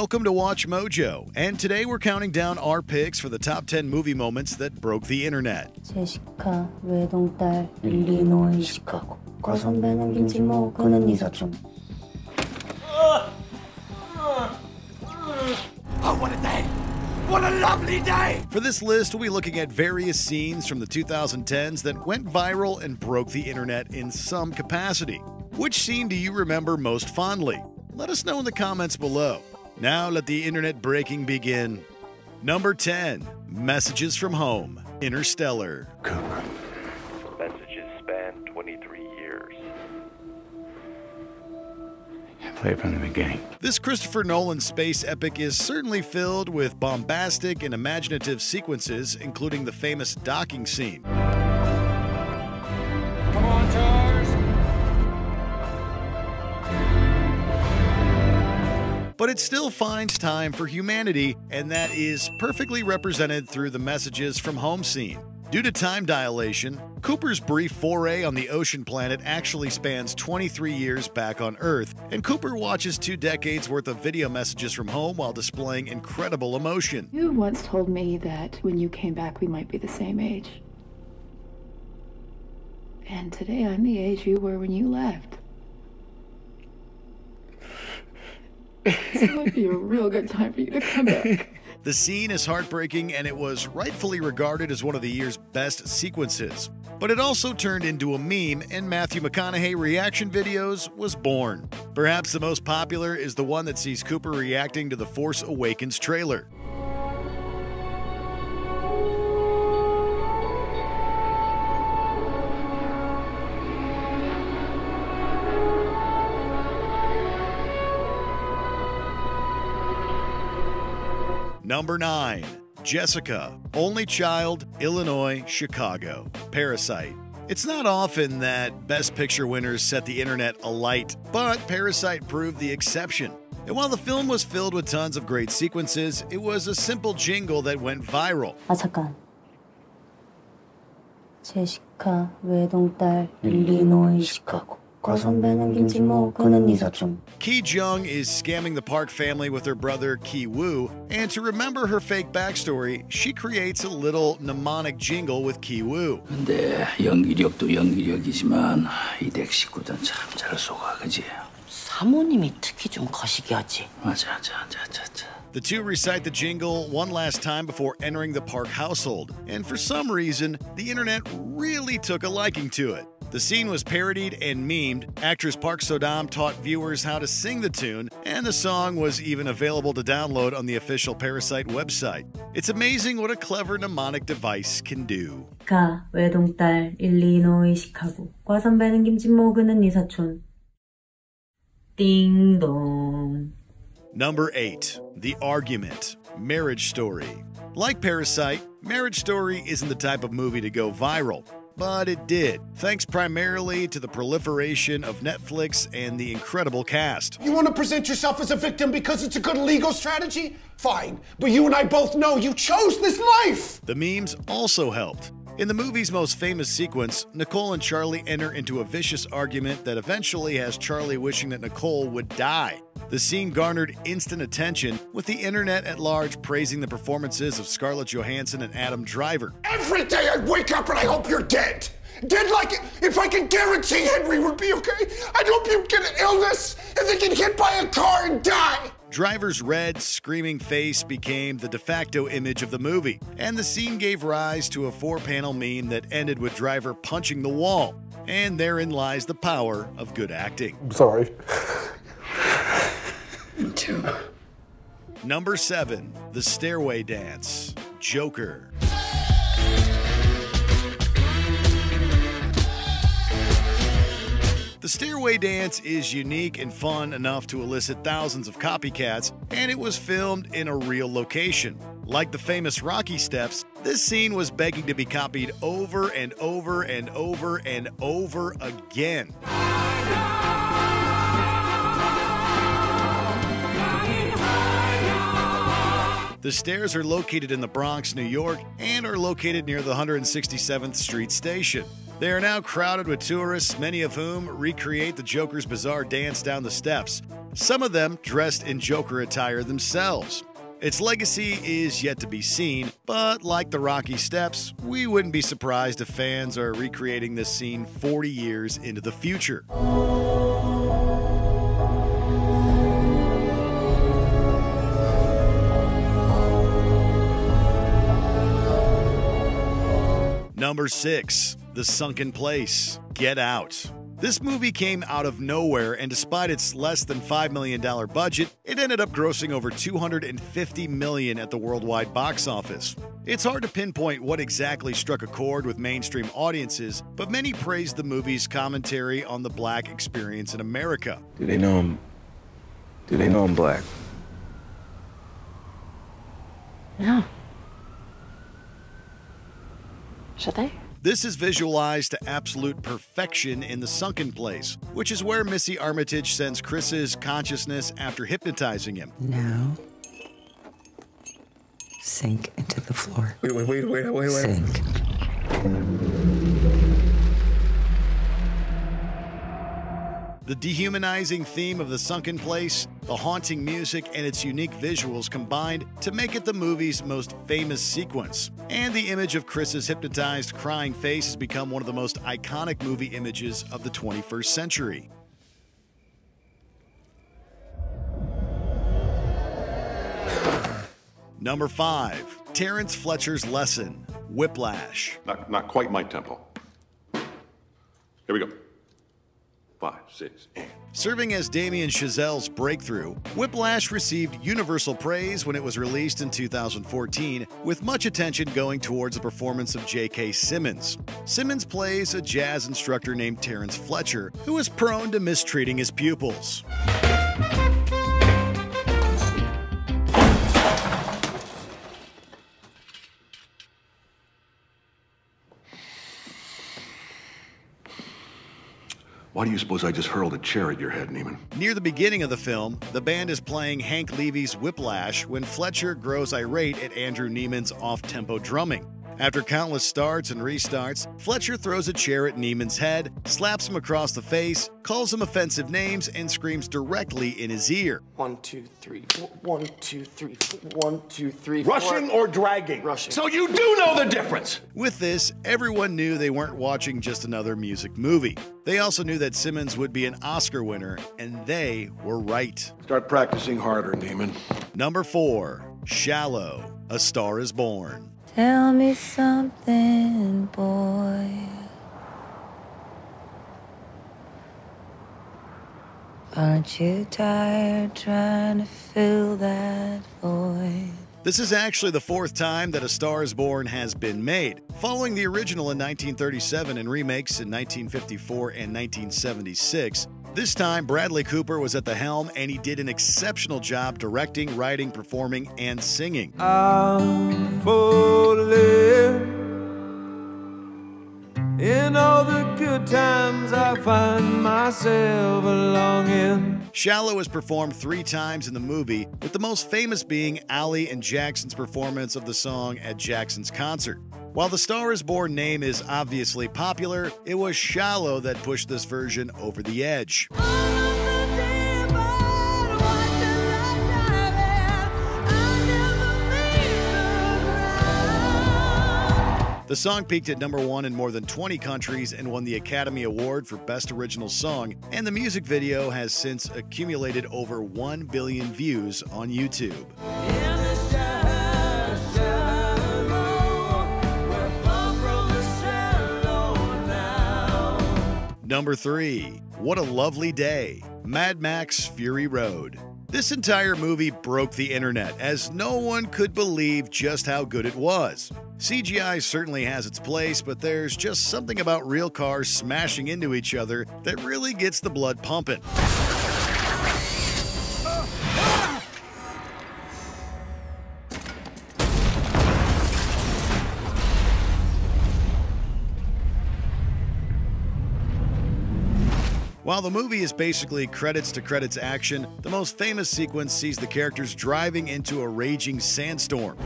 Welcome to Watch Mojo, and today we're counting down our picks for the top 10 movie moments that broke the internet. 제시카, 외동딸, 일리노이, 시카고, 과선배는 김치모, 그는 이사촌. Oh, what a day! What a lovely day! For this list, we'll be looking at various scenes from the 2010s that went viral and broke the internet in some capacity. Which scene do you remember most fondly? Let us know in the comments below. Now let the internet breaking begin. Number 10, messages from home, Interstellar. Cooper. Messages span 23 years. Play from the beginning. This Christopher Nolan space epic is certainly filled with bombastic and imaginative sequences, including the famous docking scene. Come on, Tom. But it still finds time for humanity, and that is perfectly represented through the messages from home scene. Due to time dilation, Cooper's brief foray on the ocean planet actually spans 23 years back on Earth, and Cooper watches 2 decades worth of video messages from home while displaying incredible emotion. You once told me that when you came back we might be the same age. And today I'm the age you were when you left. It would be a real good time for you to come back. The scene is heartbreaking, and it was rightfully regarded as one of the year's best sequences. But it also turned into a meme, and Matthew McConaughey reaction videos was born. Perhaps the most popular is the one that sees Cooper reacting to the Force Awakens trailer. Number 9. Jessica, only child, Illinois, Chicago, Parasite. It's not often that Best Picture winners set the internet alight, but Parasite proved the exception. And while the film was filled with tons of great sequences, it was a simple jingle that went viral. 잠깐. 제시카, 외동딸, 일리노이, 시카고. Ki Jung is scamming the Park family with her brother Ki Woo, and to remember her fake backstory, she creates a little mnemonic jingle with Ki Woo. The two recite the jingle one last time before entering the Park household, and for some reason, the internet really took a liking to it. The scene was parodied and memed. Actress Park So-dam taught viewers how to sing the tune, and the song was even available to download on the official Parasite website. It's amazing what a clever mnemonic device can do. 가, 외동딸, 일리노이, 시카고. 과선배는 김치모, 그는 이사촌. 띵동. Number 8. The Argument, Marriage Story. Like Parasite, Marriage Story isn't the type of movie to go viral. But it did, thanks primarily to the proliferation of Netflix and the incredible cast. You want to present yourself as a victim because it's a good legal strategy? Fine, but you and I both know you chose this life! The memes also helped. In the movie's most famous sequence, Nicole and Charlie enter into a vicious argument that eventually has Charlie wishing that Nicole would die. The scene garnered instant attention, with the internet at large praising the performances of Scarlett Johansson and Adam Driver. Every day I wake up and I hope you're dead. Dead like it. If I could guarantee Henry would be okay, I'd hope you'd get an illness and then get hit by a car and die. Driver's red, screaming face became the de facto image of the movie, and the scene gave rise to a 4-panel meme that ended with Driver punching the wall. And therein lies the power of good acting. I'm sorry. Me too. Number 7. The Stairway Dance, Joker. The Stairway Dance is unique and fun enough to elicit thousands of copycats, and it was filmed in a real location. Like the famous Rocky Steps, this scene was begging to be copied over and over and over and over again. The stairs are located in the Bronx, New York, and are located near the 167th Street Station. They are now crowded with tourists, many of whom recreate the Joker's bizarre dance down the steps. some of them dressed in Joker attire themselves. Its legacy is yet to be seen, but like the Rocky Steps, we wouldn't be surprised if fans are recreating this scene 40 years into the future. Number 6. The Sunken Place. Get Out. This movie came out of nowhere, and despite its less than $5 million budget, it ended up grossing over $250 million at the worldwide box office. It's hard to pinpoint what exactly struck a chord with mainstream audiences, but many praised the movie's commentary on the black experience in America. Do they know I'm black? No. Should they? This is visualized to absolute perfection in The Sunken Place, which is where Missy Armitage sends Chris's consciousness after hypnotizing him. Now, sink into the floor. Wait. Sink. The dehumanizing theme of The Sunken Place, the haunting music, and its unique visuals combined to make it the movie's most famous sequence. And the image of Chris's hypnotized, crying face has become one of the most iconic movie images of the 21st century. Number 5. Terrence Fletcher's lesson, Whiplash. Not quite my tempo. Here we go. 5, 6, 8. Serving as Damien Chazelle's breakthrough, Whiplash received universal praise when it was released in 2014, with much attention going towards the performance of J.K. Simmons. Simmons plays a jazz instructor named Terrence Fletcher, who is prone to mistreating his pupils. Why do you suppose I just hurled a chair at your head, Neiman? Near the beginning of the film, the band is playing Hank Levy's Whiplash when Fletcher grows irate at Andrew Neiman's off-tempo drumming. After countless starts and restarts, Fletcher throws a chair at Neiman's head, slaps him across the face, calls him offensive names, and screams directly in his ear. 1, 2, 3, 4, 1, 2, 3, 4, 1, 2, 3, 4. Rushing or dragging? Rushing. So you do know the difference! With this, everyone knew they weren't watching just another music movie. They also knew that Simmons would be an Oscar winner, and they were right. Start practicing harder, Neiman. Number 4. Shallow, A Star Is Born. Tell me something, boy. Aren't you tired trying to fill that void? This is actually the fourth time that A Star Is Born has been made, following the original in 1937 and remakes in 1954 and 1976. This time, Bradley Cooper was at the helm, and he did an exceptional job directing, writing, performing, and singing. I'm falling. In all the good times I find myself longing. Shallow is performed 3 times in the movie, with the most famous being Ali and Jackson's performance of the song at Jackson's concert. While the Star Is Born name is obviously popular, it was Shallow that pushed this version over the edge. The song peaked at #1 in more than 20 countries and won the Academy Award for Best Original Song, and the music video has since accumulated over 1 billion views on YouTube. Number 3. What a Lovely Day, Mad Max: Fury Road. This entire movie broke the internet, as no one could believe just how good it was. CGI certainly has its place, but there's just something about real cars smashing into each other that really gets the blood pumping. While the movie is basically credits to credits action, the most famous sequence sees the characters driving into a raging sandstorm.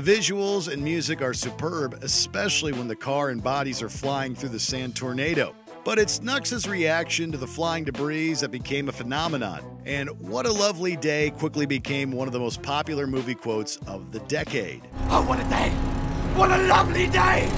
The visuals and music are superb, especially when the car and bodies are flying through the sand tornado. But it's Nux's reaction to the flying debris that became a phenomenon, and "What a Lovely Day" quickly became one of the most popular movie quotes of the decade. Oh, what a day! What a lovely day!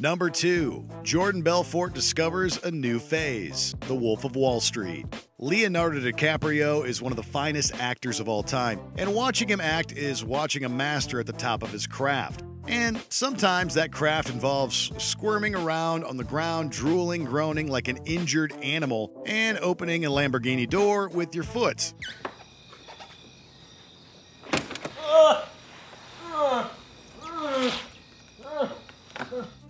Number 2. Jordan Belfort discovers a new phase, The Wolf of Wall Street. Leonardo DiCaprio is one of the finest actors of all time, and watching him act is watching a master at the top of his craft. And sometimes that craft involves squirming around on the ground, drooling, groaning like an injured animal, and opening a Lamborghini door with your foot.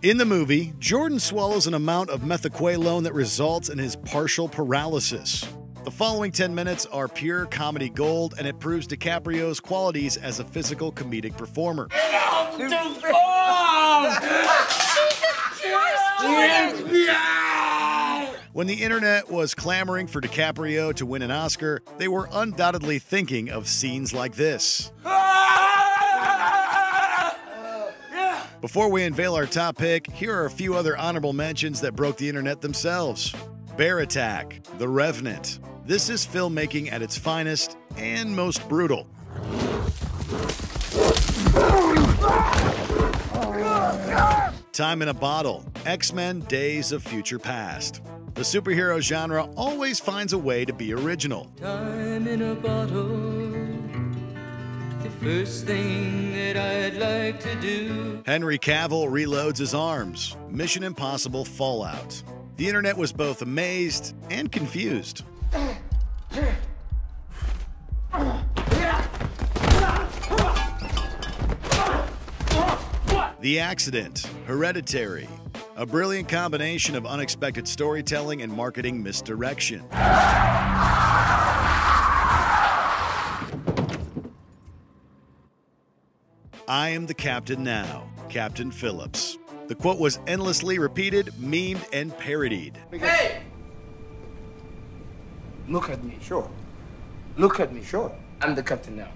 In the movie, Jordan swallows an amount of methaqualone that results in his partial paralysis. The following 10 minutes are pure comedy gold, and it proves DiCaprio's qualities as a physical comedic performer. When the internet was clamoring for DiCaprio to win an Oscar, they were undoubtedly thinking of scenes like this. Before we unveil our top pick, here are a few other honorable mentions that broke the internet themselves. Bear Attack, The Revenant. This is filmmaking at its finest and most brutal. Time in a Bottle, X-Men: Days of Future Past. The superhero genre always finds a way to be original. Time in a bottle. The first thing that I'd like to do. Henry Cavill reloads his arms. Mission: Impossible Fallout. The internet was both amazed and confused. The Accident, Hereditary. A brilliant combination of unexpected storytelling and marketing misdirection. I am the captain now, Captain Phillips. The quote was endlessly repeated, memed, and parodied. Hey! Look at me, sure. Look at me, sure. I'm the captain now.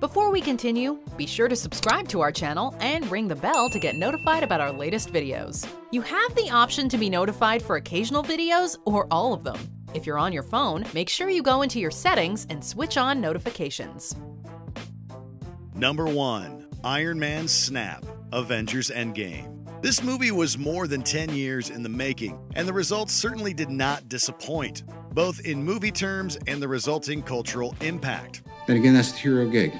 Before we continue, be sure to subscribe to our channel and ring the bell to get notified about our latest videos. You have the option to be notified for occasional videos or all of them. If you're on your phone, make sure you go into your settings and switch on notifications. Number 1. Iron Man Snap, Avengers: Endgame. This movie was more than 10 years in the making, and the results certainly did not disappoint, both in movie terms and the resulting cultural impact. Then again, that's the hero gig.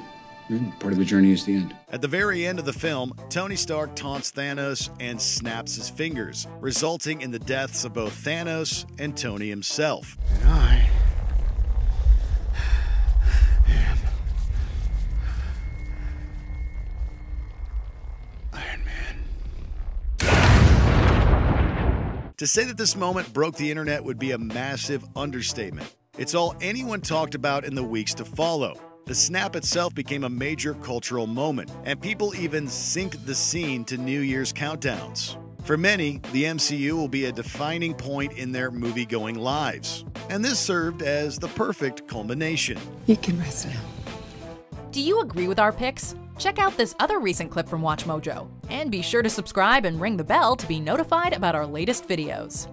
Part of the journey is the end. At the very end of the film, Tony Stark taunts Thanos and snaps his fingers, resulting in the deaths of both Thanos and Tony himself. And I am To say that this moment broke the internet would be a massive understatement. It's all anyone talked about in the weeks to follow. The snap itself became a major cultural moment, and people even synced the scene to New Year's countdowns. For many, the MCU will be a defining point in their movie-going lives, and this served as the perfect culmination. You can rest now. Do you agree with our picks? Check out this other recent clip from WatchMojo, and be sure to subscribe and ring the bell to be notified about our latest videos.